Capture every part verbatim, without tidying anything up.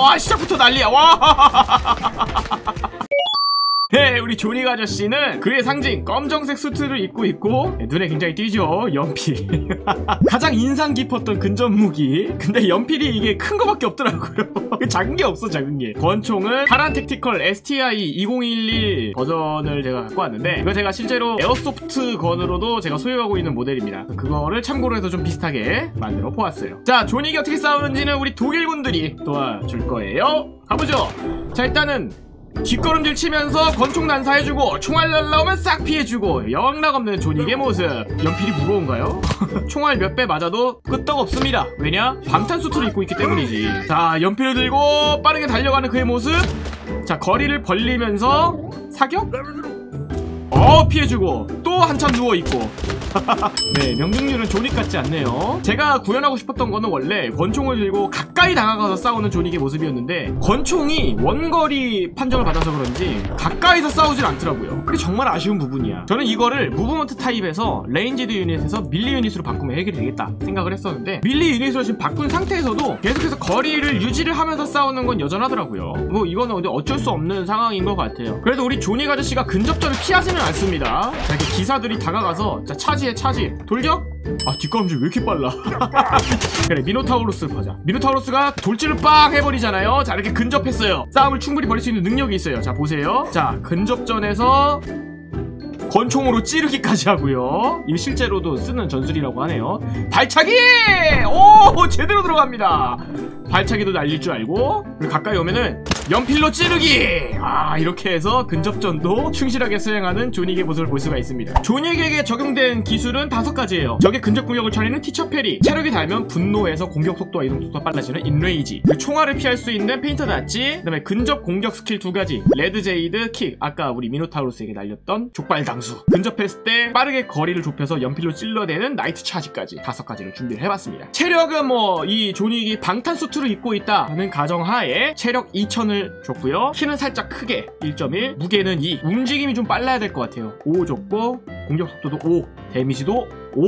와, 시작부터 난리야. 와. 네, 우리 조닉 아저씨는 그의 상징 검정색 수트를 입고 있고, 네, 눈에 굉장히 띄죠. 연필. 가장 인상 깊었던 근접 무기. 근데 연필이 이게 큰 거밖에 없더라고요. 작은 게 없어, 작은 게. 권총은 파란 택티컬 에스 티 아이 이공일일 버전을 제가 갖고 왔는데, 이거 제가 실제로 에어소프트 건으로도 제가 소유하고 있는 모델입니다. 그거를 참고로 해서 좀 비슷하게 만들어 보았어요. 자, 조닉이 어떻게 싸우는지는 우리 독일군들이 도와줄 거예요. 가보죠. 자, 일단은 뒷걸음질 치면서 권총 난사해주고, 총알 날라오면 싹 피해주고, 영락없는 조닉의 모습. 연필이 무거운가요? 총알 몇 배 맞아도 끄떡없습니다. 왜냐? 방탄수트를 입고 있기 때문이지. 자, 연필을 들고 빠르게 달려가는 그의 모습. 자, 거리를 벌리면서 사격? 어, 피해주고 또 한참 누워있고. 네, 명중률은 조닉 같지 않네요. 제가 구현하고 싶었던 거는 원래 권총을 들고 가까이 다가가서 싸우는 조닉의 모습이었는데, 권총이 원거리 판정을 받아서 그런지 가까이서 싸우질 않더라고요. 그게 정말 아쉬운 부분이야. 저는 이거를 무브먼트 타입에서 레인지드 유닛에서 밀리 유닛으로 바꾸면 해결이 되겠다 생각을 했었는데, 밀리 유닛으로 지금 바꾼 상태에서도 계속해서 거리를 유지를 하면서 싸우는 건 여전하더라고요. 뭐 이거는 근데 어쩔 수 없는 상황인 것 같아요. 그래도 우리 조닉 아저씨가 근접전을 피하지는 않습니다. 자, 이렇게 기사들이 다가가서, 자, 차지 차지 돌격? 아, 뒷걸음질 왜 이렇게 빨라. 그래, 미노타우로스 가자. 미노타우로스가 돌진을 빵 해버리잖아요. 자, 이렇게 근접했어요. 싸움을 충분히 벌일 수 있는 능력이 있어요. 자, 보세요. 자, 근접전에서 권총으로 찌르기까지 하고요. 이미 실제로도 쓰는 전술이라고 하네요. 발차기! 오, 제대로 들어갑니다. 발차기도 날릴 줄 알고, 그리고 가까이 오면은 연필로 찌르기! 아, 이렇게 해서 근접전도 충실하게 수행하는 조닉의 모습을 볼 수가 있습니다. 조닉에게 적용된 기술은 다섯 가지예요. 적의 근접 공격을 처리하는 티처 페리, 체력이 닳으면 분노에서 공격 속도와 이동 속도가 빨라지는 인레이지, 그 총알을 피할 수 있는 페인터 닷지, 그다음에 근접 공격 스킬 두 가지, 레드 제이드 킥, 아까 우리 미노타우로스에게 날렸던 족발 당수, 근접했을 때 빠르게 거리를 좁혀서 연필로 찔러대는 나이트 차지까지 다섯 가지를 준비를 해봤습니다. 체력은 뭐 이 조닉이 방탄 수트를 입고 있다는 가정하에 체력 이천을 줬고요. 키는 살짝 크게 일 점 일, 무게는 이, 움직임이 좀 빨라야 될 것 같아요. 오 줬고, 공격 속도도 오, 데미지도 오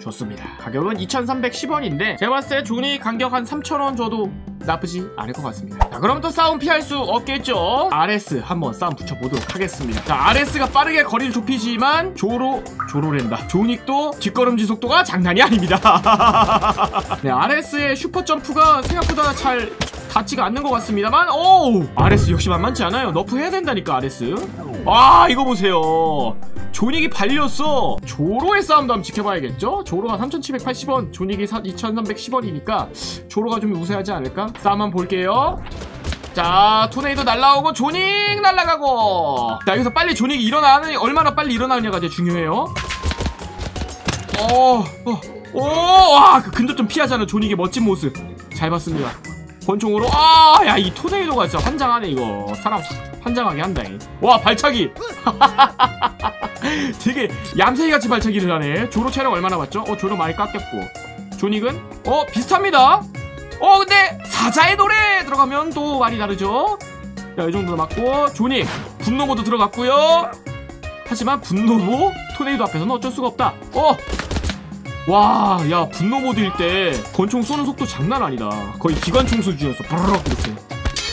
줬습니다. 가격은 이천삼백십 원인데 제가 봤을 때 조닉 간격 한 삼천 원 줘도 나쁘지 않을 것 같습니다. 자, 그럼 또 싸움 피할 수 없겠죠? 알 에스 한번 싸움 붙여보도록 하겠습니다. 자, 알 에스가 빠르게 거리를 좁히지만 조로, 조로랜다. 조닉도 뒷걸음질 속도가 장난이 아닙니다. 네, 알 에스의 슈퍼점프가 생각보다 잘 닿지가 않는 것 같습니다만, 오우! 알 에스 역시 만만치 않아요. 너프 해야 된다니까, 알 에스. 아, 이거 보세요. 조닉이 발렸어. 조로의 싸움도 한번 지켜봐야겠죠? 조로가 삼천칠백팔십 원, 조닉이 이천삼백십 원이니까 조로가 좀 우세하지 않을까? 싸움 한번 볼게요. 자, 토네이도 날라오고 조닉 날라가고. 자, 여기서 빨리 조닉이 일어나느냐, 얼마나 빨리 일어나느냐가 제일 중요해요. 어, 어, 오, 와, 그 근접전 피하자는 조닉의 멋진 모습 잘 봤습니다. 권총으로. 아, 야, 이 토네이도가 진짜 환장하네. 이거 사람 환장하게 한다잉. 와, 발차기. 되게 얌생이같이 발차기를 하네. 조로 체력 얼마나 맞죠? 어, 조로 많이 깎였고, 조닉은 어, 비슷합니다. 어, 근데 사자의 노래 들어가면 또 많이 다르죠. 자, 이 정도 맞고, 조닉 분노모드 들어갔고요. 하지만 분노모 토네이도 앞에서는 어쩔 수가 없다. 어, 와, 야, 분노모드일 때 권총 쏘는 속도 장난 아니다. 거의 기관총 수준이었어. 바르륵 이렇게.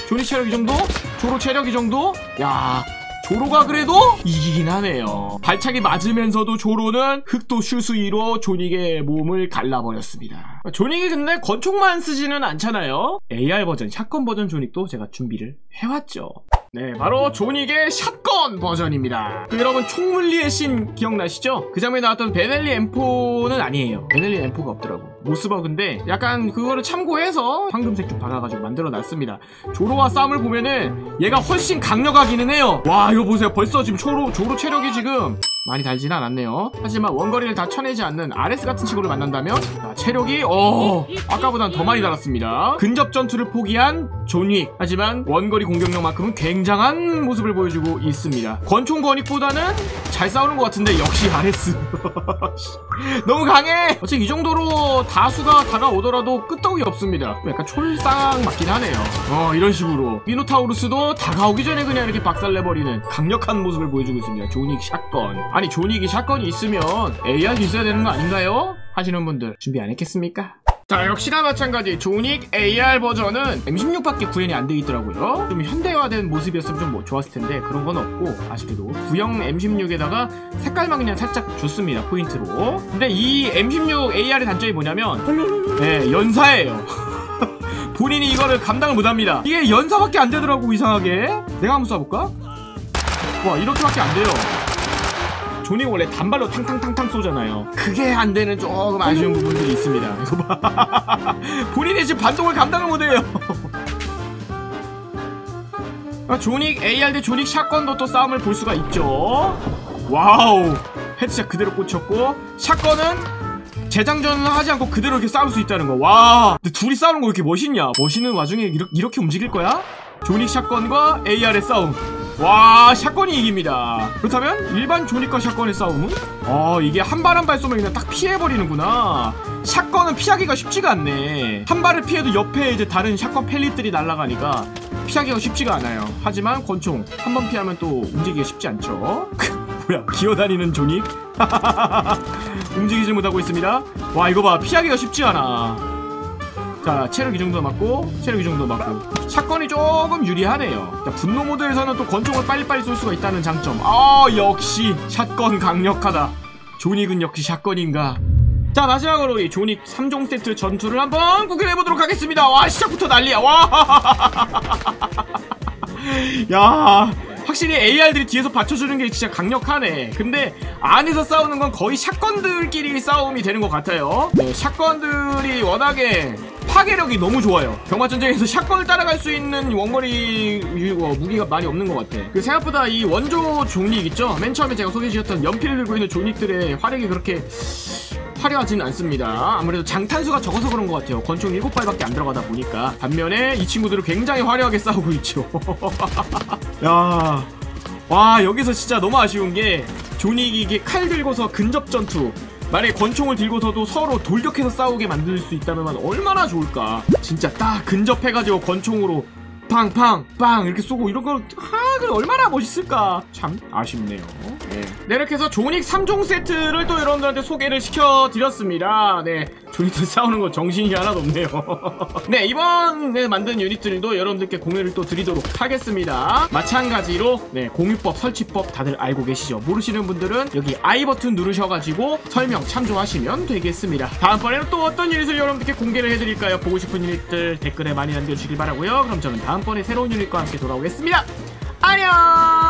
조니 체력 이 정도? 조로 체력 이 정도? 야, 조로가 그래도 이기긴 하네요. 발차기 맞으면서도 조로는 흑도 슈스이로 조닉의 몸을 갈라버렸습니다. 조닉이 근데 권총만 쓰지는 않잖아요. 에이 알 버전, 샷건 버전 조닉도 제가 준비를 해왔죠. 네, 바로 조닉의 샷건 버전입니다. 그 여러분, 총물리의 신 기억나시죠? 그 장면에 나왔던 베넬리 엠포는 아니에요. 베넬리 엠포가 없더라고. 모스버그인데 약간 그거를 참고해서 황금색 좀 박아가지고 만들어놨습니다. 조로와 싸움을 보면은 얘가 훨씬 강력하기는 해요. 와, 이거 보세요. 벌써 지금 조로, 조로 체력이 지금 많이 달진 않았네요. 하지만 원거리를 다 쳐내지 않는 알 에스 같은 친구를 만난다면, 자, 체력이 어, 아까보단 더 많이 달았습니다. 근접 전투를 포기한 존윅, 하지만 원거리 공격력만큼은 굉장한 모습을 보여주고 있습니다. 권총 권익보다는 잘 싸우는 것 같은데 역시 알 에스. 너무 강해. 어차피 이 정도로 다수가 다가오더라도 끄떡이 없습니다. 약간 촐싹 맞긴 하네요. 어, 이런 식으로 미노타우루스도 다가오기 전에 그냥 이렇게 박살내버리는 강력한 모습을 보여주고 있습니다. 존윅 샷건. 아니, 조닉이 샷건이 있으면 에이 알도 있어야 되는 거 아닌가요? 하시는 분들 준비 안 했겠습니까? 자, 역시나 마찬가지 존윅 에이알 버전은 엠 십육밖에 구현이 안 돼 있더라고요. 좀 현대화된 모습이었으면 좀 뭐 좋았을 텐데 그런 건 없고 아쉽게도 구형 엠 십육에다가 색깔만 그냥 살짝 줬습니다, 포인트로. 근데 이 엠 십육 에이알의 단점이 뭐냐면 네, 연사예요. 본인이 이거를 감당을 못합니다. 이게 연사밖에 안 되더라고, 이상하게. 내가 한번 쏴볼까? 와, 이렇게밖에 안 돼요. 존이 원래 단발로 탕탕탕탕 쏘잖아요. 그게 안 되는 조금 아쉬운 부분들이 있습니다. 이거 봐. 본인이 지금 반동을 감당을 못해요. 존윅 에이알 대 존윅 샷건도 또 싸움을 볼 수가 있죠. 와우. 헤드샷 그대로 꽂혔고, 샷건은 재장전은 하지 않고 그대로 이렇게 싸울 수 있다는 거. 와, 근데 둘이 싸우는 거 이렇게 멋있냐? 멋있는 와중에 이렇게, 이렇게 움직일 거야? 존윅 샷건과 에이알의 싸움. 와, 샷건이 이깁니다. 그렇다면 일반 존윅과 샷건의 싸움은? 아, 이게 한 발 한 발 쏘면 그냥 딱 피해버리는구나. 샷건은 피하기가 쉽지가 않네. 한 발을 피해도 옆에 이제 다른 샷건 펠릿들이 날아가니까 피하기가 쉽지가 않아요. 하지만 권총 한 번 피하면 또 움직이기가 쉽지 않죠. 뭐야, 기어다니는 존윅? 움직이지 못하고 있습니다. 와, 이거 봐, 피하기가 쉽지 않아. 자, 체력 이 정도 맞고, 체력 이 정도 맞고. 샷건이 조금 유리하네요. 자, 분노 모드에서는 또 권총을 빨리빨리 쏠 수가 있다는 장점. 아, 역시 샷건 강력하다. 존윅은 역시 샷건인가. 자, 마지막으로 이 존윅 삼 종 세트 전투를 한번 구경해보도록 하겠습니다. 와, 시작부터 난리야. 와, 야, 확실히 에이알들이 뒤에서 받쳐주는 게 진짜 강력하네. 근데 안에서 싸우는 건 거의 샷건들끼리 싸움이 되는 것 같아요. 네, 샷건들이 워낙에 파괴력이 너무 좋아요. 병맛전쟁에서 샷건을 따라갈 수 있는 원거리 무기가 많이 없는 것 같아. 그 생각보다 이 원조 존윅 있죠? 맨 처음에 제가 소개해주셨던 연필을 들고 있는 존윅들의 화력이 그렇게 화려하지는 않습니다. 아무래도 장탄수가 적어서 그런 것 같아요. 권총 일곱 발밖에 안 들어가다 보니까. 반면에 이 친구들은 굉장히 화려하게 싸우고 있죠. 야, 와, 여기서 진짜 너무 아쉬운 게 존윅이 이게 칼 들고서 근접 전투, 만약에 권총을 들고서도 서로 돌격해서 싸우게 만들 수 있다면 얼마나 좋을까. 진짜 딱 근접해가지고 권총으로 팡팡 빵 이렇게 쏘고 이런 거 하, 얼마나 멋있을까. 참 아쉽네요. 네. 네, 이렇게 해서 존윅 삼 종 세트를 또 여러분들한테 소개를 시켜드렸습니다. 네, 존윅들 싸우는 거 정신이 하나도 없네요. 네, 이번에 만든 유닛들도 여러분들께 공유를 또 드리도록 하겠습니다. 마찬가지로 네, 공유법, 설치법 다들 알고 계시죠? 모르시는 분들은 여기 I 버튼 누르셔가지고 설명 참조하시면 되겠습니다. 다음번에는 또 어떤 유닛을 여러분들께 공개를 해드릴까요? 보고 싶은 유닛들 댓글에 많이 남겨주시길 바라고요. 그럼 저는 다음 번에 새로운 유닛과 함께 돌아오겠습니다. 안녕!